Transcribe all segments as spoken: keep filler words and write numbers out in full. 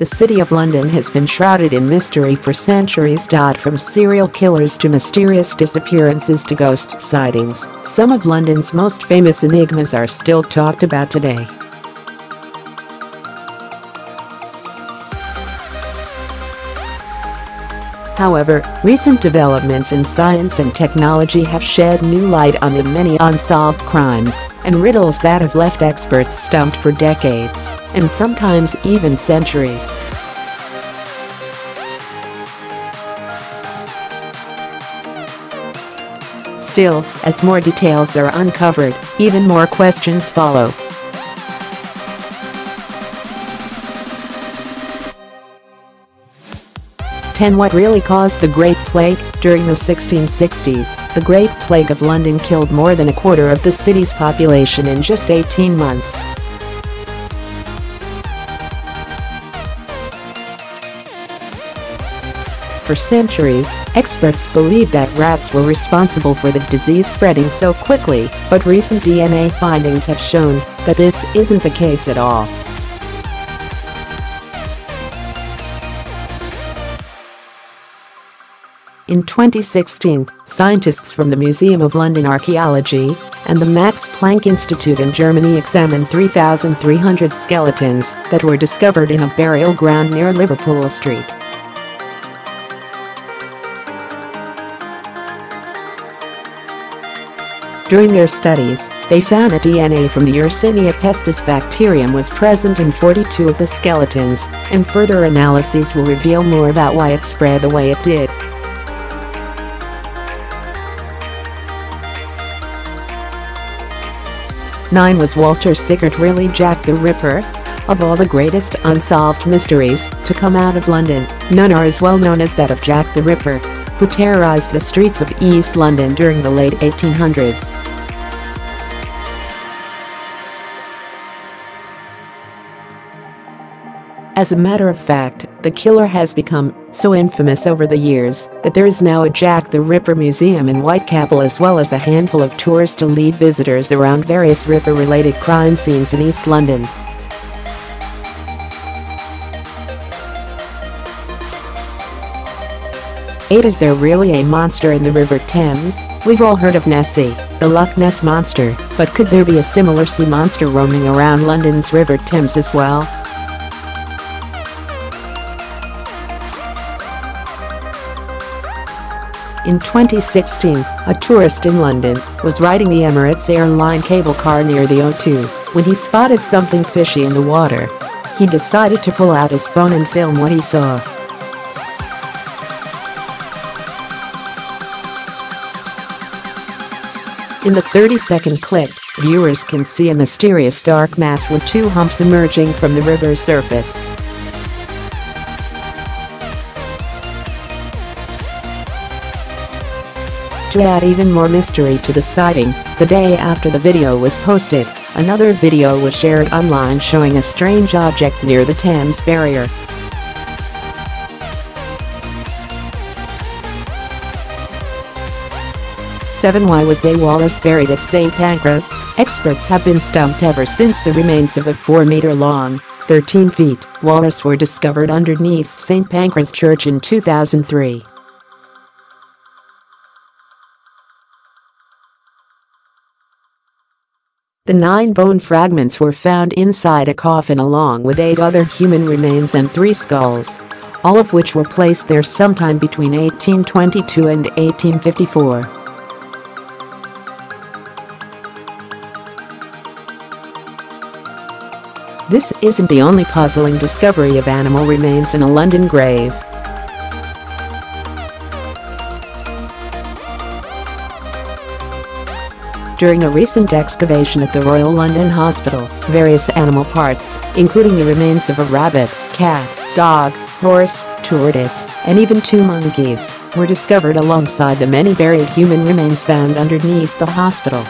the City of London has been shrouded in mystery for centuries. From serial killers to mysterious disappearances to ghost sightings, some of London's most famous enigmas are still talked about today. However, recent developments in science and technology have shed new light on the many unsolved crimes and riddles that have left experts stumped for decades, and sometimes even centuries. Still, as more details are uncovered, even more questions follow. ten What really caused the Great Plague? During the sixteen sixties, the Great Plague of London killed more than a quarter of the city's population in just eighteen months. For centuries, experts believed that rats were responsible for the disease spreading so quickly, but recent D N A findings have shown that this isn't the case at all. In twenty sixteen, scientists from the Museum of London Archaeology and the Max Planck Institute in Germany examined three thousand three hundred skeletons that were discovered in a burial ground near Liverpool Street. During their studies, they found that D N A from the Yersinia pestis bacterium was present in forty-two of the skeletons, and further analyses will reveal more about why it spread the way it did. nine Was Walter Sickert really Jack the Ripper? Of all the greatest unsolved mysteries to come out of London, none are as well known as that of Jack the Ripper, who terrorized the streets of East London during the late eighteen hundreds. As a matter of fact, the killer has become so infamous over the years that there is now a Jack the Ripper museum in Whitechapel, as well as a handful of tours to lead visitors around various Ripper-related crime scenes in East London. eight Is there really a monster in the River Thames? We've all heard of Nessie, the Loch Ness monster, but could there be a similar sea monster roaming around London's River Thames as well? In twenty sixteen, a tourist in London was riding the Emirates Air Line cable car near the O two when he spotted something fishy in the water. He decided to pull out his phone and film what he saw. In the thirty-second clip, viewers can see a mysterious dark mass with two humps emerging from the river's surface. To add even more mystery to the sighting, the day after the video was posted, another video was shared online showing a strange object near the Thames barrier. seven Why was a walrus buried at St Pancras? Experts have been stumped ever since the remains of a four-meter-long, thirteen-feet walrus were discovered underneath St Pancras Church in two thousand three. The nine bone fragments were found inside a coffin along with eight other human remains and three skulls, all of which were placed there sometime between eighteen twenty-two and eighteen fifty-four. This isn't the only puzzling discovery of animal remains in a London grave. During a recent excavation at the Royal London Hospital, various animal parts, including the remains of a rabbit, cat, dog, horse, tortoise, and even two monkeys, were discovered alongside the many buried human remains found underneath the hospital.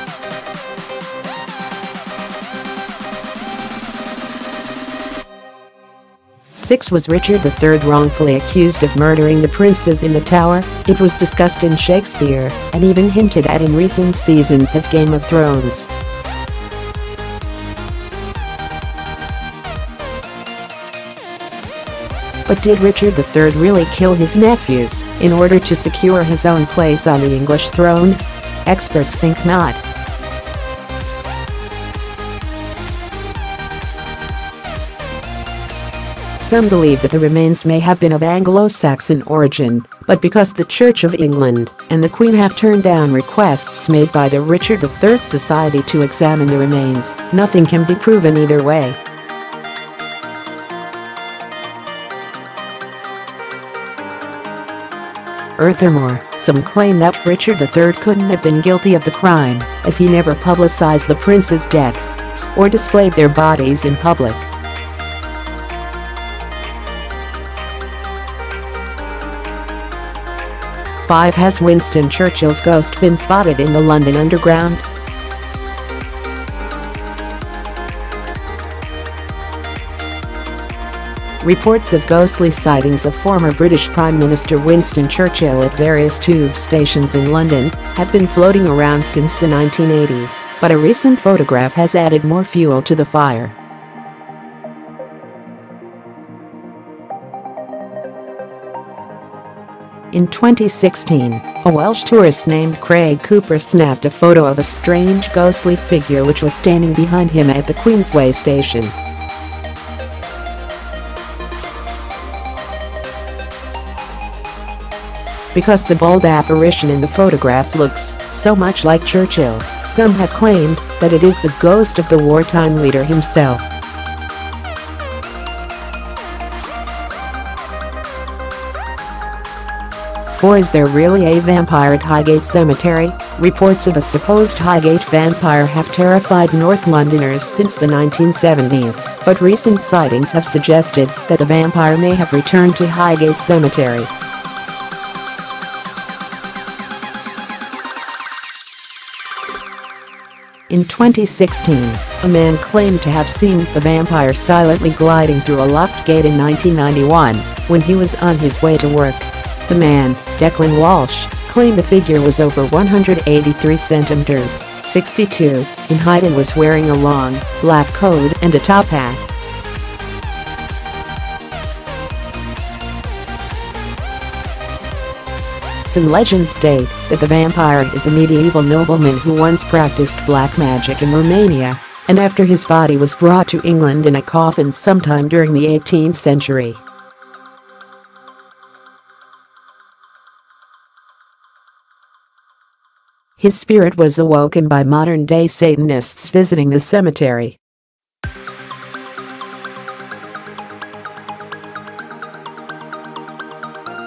six Was Richard the Third wrongfully accused of murdering the princes in the Tower? It was discussed in Shakespeare, and even hinted at in recent seasons of Game of Thrones. did Richard the third really kill his nephews in order to secure his own place on the English throne? Experts think not. Some believe that the remains may have been of Anglo-Saxon origin, but because the Church of England and the Queen have turned down requests made by the Richard the third Society to examine the remains, nothing can be proven either way. Furthermore, some claim that Richard the third couldn't have been guilty of the crime, as he never publicized the princes' deaths or displayed their bodies in public. five Has Winston Churchill's ghost been spotted in the London Underground? Reports of ghostly sightings of former British Prime Minister Winston Churchill at various tube stations in London have been floating around since the nineteen eighties, but a recent photograph has added more fuel to the fire. In twenty sixteen, a Welsh tourist named Craig Cooper snapped a photo of a strange ghostly figure which was standing behind him at the Queensway station. Because the bald apparition in the photograph looks so much like Churchill, some have claimed that it is the ghost of the wartime leader himself. Or is there really a vampire at Highgate Cemetery? Reports of a supposed Highgate vampire have terrified North Londoners since the nineteen seventies, but recent sightings have suggested that the vampire may have returned to Highgate Cemetery. In twenty sixteen, a man claimed to have seen the vampire silently gliding through a locked gate in nineteen ninety-one, when he was on his way to work. The man, Declan Walsh, claimed the figure was over one hundred eighty-three centimeters, sixty-two, in height and was wearing a long, black coat and a top hat. Some legends state that the vampire is a medieval nobleman who once practiced black magic in Romania, and after his body was brought to England in a coffin sometime during the eighteenth century. His spirit was awoken by modern-day Satanists visiting the cemetery.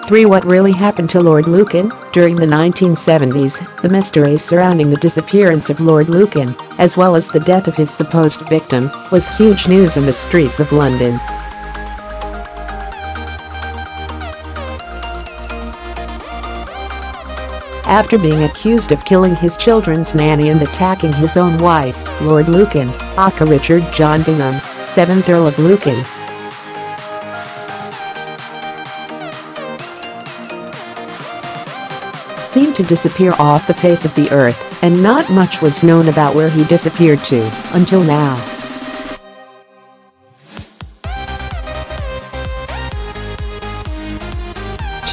three What really happened to Lord Lucan? During the nineteen seventies, the mystery surrounding the disappearance of Lord Lucan, as well as the death of his supposed victim, was huge news in the streets of London. After being accused of killing his children's nanny and attacking his own wife, Lord Lucan, aka Richard John Bingham, seventh Earl of Lucan, seemed to disappear off the face of the earth, and not much was known about where he disappeared to, until now.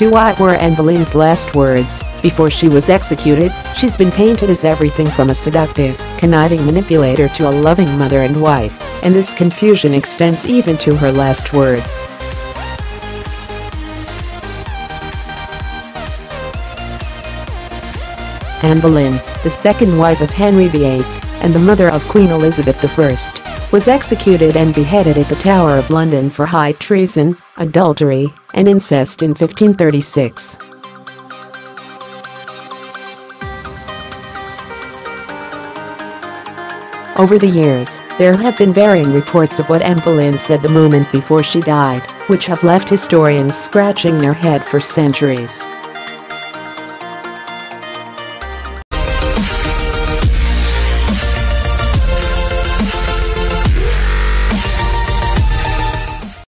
What were Anne Boleyn's last words before she was executed? She's been painted as everything from a seductive, conniving manipulator to a loving mother and wife, and this confusion extends even to her last words. Anne Boleyn, the second wife of Henry the eighth, and the mother of Queen Elizabeth the first, was executed and beheaded at the Tower of London for high treason, adultery, and incest in fifteen thirty-six. Over the years, there have been varying reports of what Anne Boleyn said the moment before she died, which have left historians scratching their head for centuries.